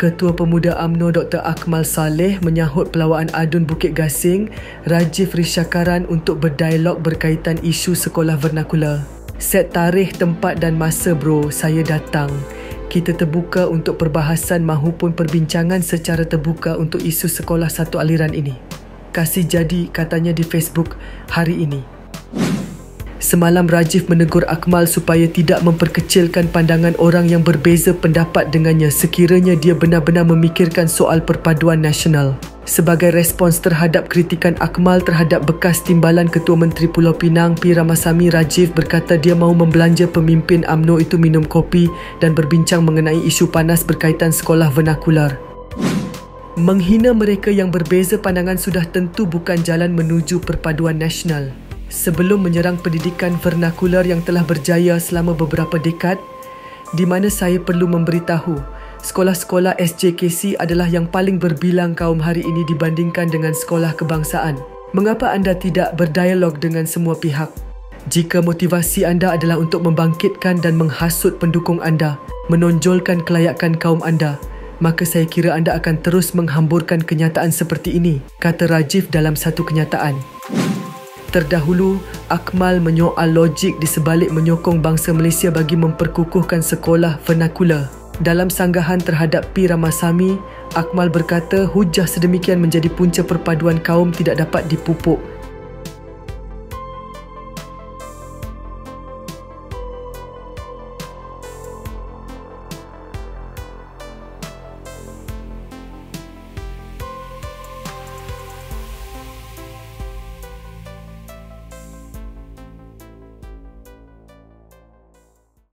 Ketua Pemuda UMNO Dr. Akmal Saleh menyahut pelawaan adun Bukit Gasing, Rajiv Rishyakaran untuk berdialog berkaitan isu sekolah vernakular. Set tarikh, tempat dan masa bro, saya datang. Kita terbuka untuk perbahasan mahupun perbincangan secara terbuka untuk isu sekolah satu aliran ini. Kasih jadi, katanya di Facebook hari ini. Semalam Rajiv menegur Akmal supaya tidak memperkecilkan pandangan orang yang berbeza pendapat dengannya sekiranya dia benar-benar memikirkan soal perpaduan nasional. Sebagai respons terhadap kritikan Akmal terhadap bekas timbalan Ketua Menteri Pulau Pinang P. Ramasamy, Rajiv berkata dia mahu membelanja pemimpin UMNO itu minum kopi dan berbincang mengenai isu panas berkaitan sekolah vernakular. Menghina mereka yang berbeza pandangan sudah tentu bukan jalan menuju perpaduan nasional. Sebelum menyerang pendidikan vernakular yang telah berjaya selama beberapa dekad, di mana saya perlu memberitahu, sekolah-sekolah SJKC adalah yang paling berbilang kaum hari ini dibandingkan dengan sekolah kebangsaan. Mengapa anda tidak berdialog dengan semua pihak? Jika motivasi anda adalah untuk membangkitkan dan menghasut pendukung anda, menonjolkan kelayakan kaum anda, maka saya kira anda akan terus menghamburkan kenyataan seperti ini, kata Rajiv dalam satu kenyataan. Terdahulu, Akmal menyoal logik di sebalik menyokong bangsa Malaysia bagi memperkukuhkan sekolah vernakular. Dalam sanggahan terhadap P. Ramasamy, Akmal berkata hujah sedemikian menjadi punca perpaduan kaum tidak dapat dipupuk.